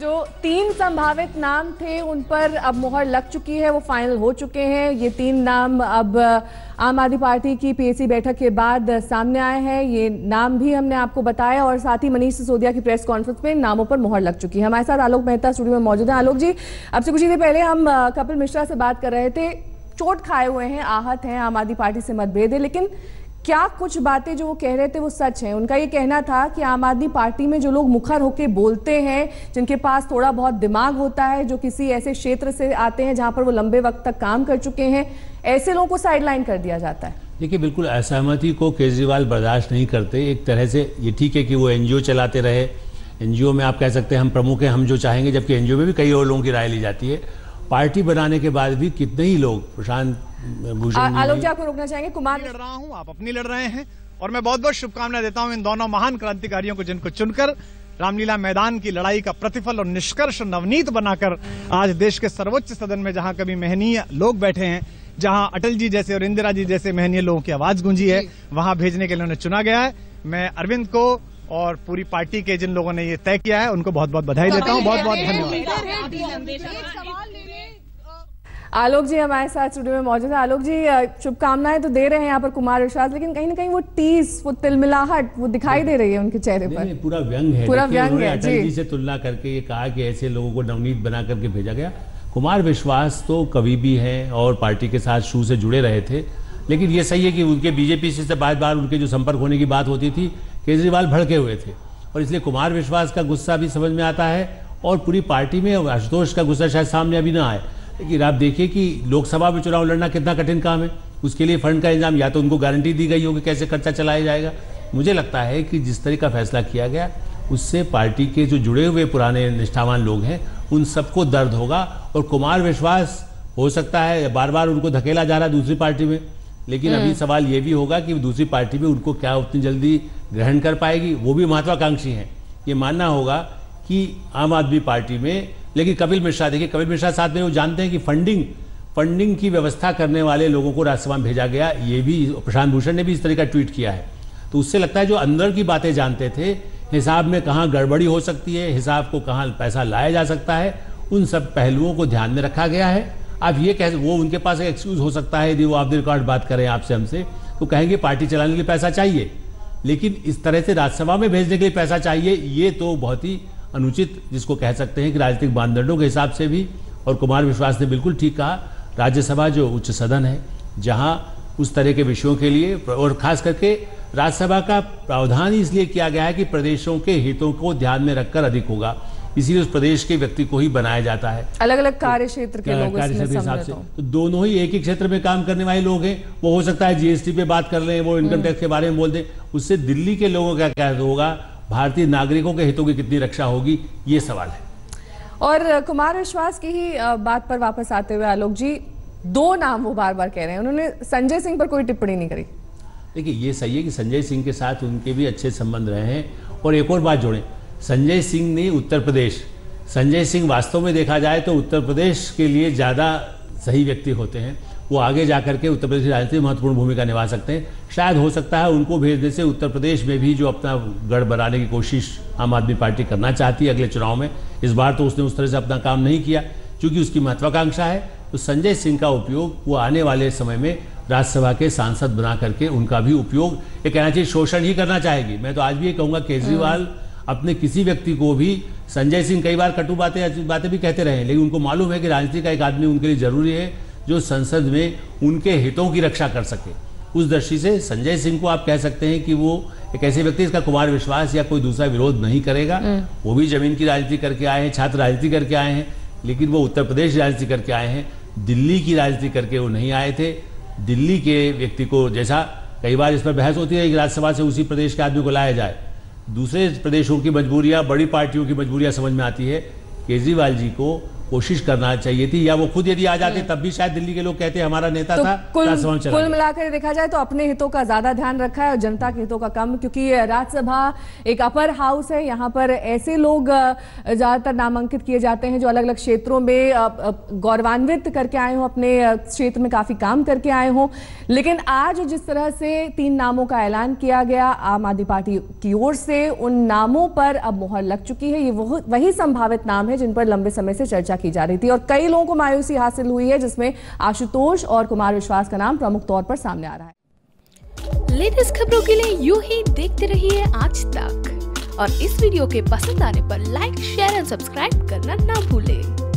जो तीन संभावित नाम थे उन पर अब मोहर लग चुकी है, वो फाइनल हो चुके हैं। ये तीन नाम अब आम आदमी पार्टी की पीएसी बैठक के बाद सामने आए हैं। ये नाम भी हमने आपको बताया और साथ ही मनीष सिसोदिया की प्रेस कॉन्फ्रेंस में नामों पर मोहर लग चुकी है। हमारे साथ आलोक मेहता स्टूडियो में मौजूद हैं। आलोक जी, अब से कुछ ही देर पहले हम कपिल मिश्रा से बात कर रहे थे। चोट खाए हुए हैं, आहत हैं, आम आदमी पार्टी से मतभेद है, लेकिन क्या कुछ बातें जो वो कह रहे थे वो सच है? उनका ये कहना था कि आम आदमी पार्टी में जो लोग मुखर होकर बोलते हैं, जिनके पास थोड़ा बहुत दिमाग होता है, जो किसी ऐसे क्षेत्र से आते हैं जहां पर वो लंबे वक्त तक काम कर चुके हैं, ऐसे लोगों को साइडलाइन कर दिया जाता है। देखिए, बिल्कुल असहमति को केजरीवाल बर्दाश्त नहीं करते। एक तरह से ये ठीक है कि वो एनजीओ चलाते रहे, एनजीओ में आप कह सकते हैं हम प्रमुख हैं, हम जो चाहेंगे, जबकि एनजीओ में भी कई और लोगों की राय ली जाती है। पार्टी बनाने के बाद भी कितने ही लोग, प्रशांत भूषण, आलोक जी आपको रोकना चाहेंगे, कुमार लड़ रहा हूं, आप अपनी लड़ रहे हैं, और मैं बहुत बहुत शुभकामनाएं देता हूं इन दोनों महान क्रांतिकारियों को जिनको चुनकर रामलीला मैदान की लड़ाई का प्रतिफल और निष्कर्ष नवनीत बनाकर आज देश के सर्वोच्च सदन में, जहां कभी महनीय लोग बैठे हैं, जहां अटल जी जैसे और इंदिरा जी जैसे महनीय लोगों की आवाज गूंजी है, वहां भेजने के लिए उन्हें चुना गया है। मैं अरविंद को और पूरी पार्टी के जिन लोगों ने ये तय किया है उनको बहुत बहुत बधाई देता हूँ। बहुत बहुत धन्यवाद। आलोक जी हमारे साथ स्टूडियो में मौजूद है। आलोक जी, शुभकामनाएं तो दे रहे हैं यहाँ पर कुमार विश्वास, लेकिन कहीं ना कहीं वो टीस, वो तिलमिलाहट, वो दिखाई दे रही है उनके चेहरे पर। पूरा व्यंग है, पूरा व्यंग है। अटल जी से तुलना करके ये कहा कि ऐसे लोगों को नवनीत बना करके भेजा गया। कुमार विश्वास तो कवि भी हैं और पार्टी के साथ शुरू से जुड़े रहे थे, लेकिन ये सही है कि उनके बीजेपी से बार बार उनके जो संपर्क होने की बात होती थी, केजरीवाल भड़के हुए थे, और इसलिए कुमार विश्वास का गुस्सा भी समझ में आता है और पूरी पार्टी में आशुतोष का गुस्सा शायद सामने अभी ना आए। लेकिन आप देखिए कि लोकसभा में चुनाव लड़ना कितना कठिन काम है, उसके लिए फंड का इंतजाम, या तो उनको गारंटी दी गई होगी कैसे खर्चा चलाया जाएगा। मुझे लगता है कि जिस तरह का फैसला किया गया उससे पार्टी के जो जुड़े हुए पुराने निष्ठावान लोग हैं उन सबको दर्द होगा, और कुमार विश्वास हो सकता है बार बार उनको धकेला जा रहा है दूसरी पार्टी में, लेकिन अभी सवाल ये भी होगा कि दूसरी पार्टी में उनको क्या उतनी जल्दी ग्रहण कर पाएगी। वो भी महत्वाकांक्षी हैं, ये मानना होगा कि आम आदमी पार्टी में। लेकिन कपिल मिश्रा, देखिए कपिल मिश्रा साथ में, वो जानते हैं कि फंडिंग की व्यवस्था करने वाले लोगों को राज्यसभा में भेजा गया। ये भी प्रशांत भूषण ने भी इस तरह का ट्वीट किया है, तो उससे लगता है जो अंदर की बातें जानते थे, हिसाब में कहाँ गड़बड़ी हो सकती है, हिसाब को कहाँ पैसा लाया जा सकता है, उन सब पहलुओं को ध्यान में रखा गया है। आप ये कह, वो उनके पास एक एक्सक्यूज हो सकता है, यदि वो ऑफ द रिकॉर्ड बात करें आपसे हमसे तो कहेंगे पार्टी चलाने के लिए पैसा चाहिए, लेकिन इस तरह से राज्यसभा में भेजने के लिए पैसा चाहिए, ये तो बहुत ही अनुचित, जिसको कह सकते हैं कि राजनीतिक मानदंडों के हिसाब से भी। और कुमार विश्वास ने बिल्कुल ठीक कहा, राज्यसभा जो उच्च सदन है जहां उस तरह के विषयों के लिए, और खास करके राज्यसभा का प्रावधान इसलिए किया गया है कि प्रदेशों के हितों को ध्यान में रखकर अधिक होगा, इसीलिए उस प्रदेश के व्यक्ति को ही बनाया जाता है। अलग अलग कार्य क्षेत्र के लोग इसमें हिसाब से, तो दोनों ही एक ही क्षेत्र में काम करने वाले लोग हैं। वो हो सकता है जीएसटी पे बात कर लें, वो इनकम टैक्स के बारे में बोल दें, उससे दिल्ली के लोगों का क्या होगा, भारतीय नागरिकों के हितों की कितनी रक्षा होगी, ये सवाल है। और कुमार विश्वास की ही बात पर वापस आते हुए आलोक जी, दो नाम वो बार बार कह रहे हैं, उन्होंने संजय सिंह पर कोई टिप्पणी नहीं करी। देखिए ये सही है कि संजय सिंह के साथ उनके भी अच्छे संबंध रहे हैं, और एक और बात जोड़ें, संजय सिंह ने उत्तर प्रदेश, संजय सिंह वास्तव में देखा जाए तो उत्तर प्रदेश के लिए ज़्यादा सही व्यक्ति होते हैं, वो आगे जाकर के उत्तर प्रदेश की राजनीति में महत्वपूर्ण भूमिका निभा सकते हैं। शायद हो सकता है उनको भेजने से उत्तर प्रदेश में भी जो अपना गढ़ बनाने की कोशिश आम आदमी पार्टी करना चाहती है अगले चुनाव में, इस बार तो उसने उस तरह से अपना काम नहीं किया, क्योंकि उसकी महत्वाकांक्षा है, तो संजय सिंह का उपयोग वो आने वाले समय में राज्यसभा के सांसद बना करके उनका भी उपयोग, ये कहना चाहिए शोषण ही करना चाहेगी। मैं तो आज भी ये कहूँगा, केजरीवाल अपने किसी व्यक्ति को भी, संजय सिंह कई बार कटु बातें भी कहते रहे, लेकिन उनको मालूम है कि राजनीति का एक आदमी उनके लिए जरूरी है जो संसद में उनके हितों की रक्षा कर सके। उस दृष्टि से संजय सिंह को आप कह सकते हैं कि वो एक ऐसे व्यक्ति, इसका कुमार विश्वास या कोई दूसरा विरोध नहीं करेगा। वो भी जमीन की राजनीति करके आए हैं, छात्र राजनीति करके आए हैं, लेकिन वो उत्तर प्रदेश राजनीति करके आए हैं, दिल्ली की राजनीति करके वो नहीं आए थे। दिल्ली के व्यक्ति को, जैसा कई बार इस पर बहस होती है कि राज्यसभा से उसी प्रदेश के आदमी को लाया जाए, दूसरे प्रदेशों की मजबूरियाँ, बड़ी पार्टियों की मजबूरियाँ समझ में आती है। केजरीवाल जी को कोशिश करना चाहिए थी, या वो खुद यदि आ जाते तब भी शायद दिल्ली के लोग कहते हमारा नेता था। कुल मिलाकर देखा जाए तो अपने हितों का ज्यादा ध्यान रखा है और जनता के हितों का कम, क्योंकि राज्यसभा एक अपर हाउस है, यहाँ पर ऐसे लोग ज्यादातर नामांकित किए जाते हैं जो अलग अलग क्षेत्रों में गौरवान्वित करके आए हों, अपने क्षेत्र में काफी काम करके आए हों। लेकिन आज जिस तरह से 3 नामों का ऐलान किया गया आम आदमी पार्टी की ओर से, उन नामों पर अब मोहर लग चुकी है। ये वही संभावित नाम है जिन पर लंबे समय से चर्चा की जा रही थी और कई लोगों को मायूसी हासिल हुई है, जिसमें आशुतोष और कुमार विश्वास का नाम प्रमुख तौर पर सामने आ रहा है। लेटेस्ट खबरों के लिए यूं ही देखते रहिए आज तक, और इस वीडियो के पसंद आने पर लाइक, शेयर एंड सब्सक्राइब करना ना भूले।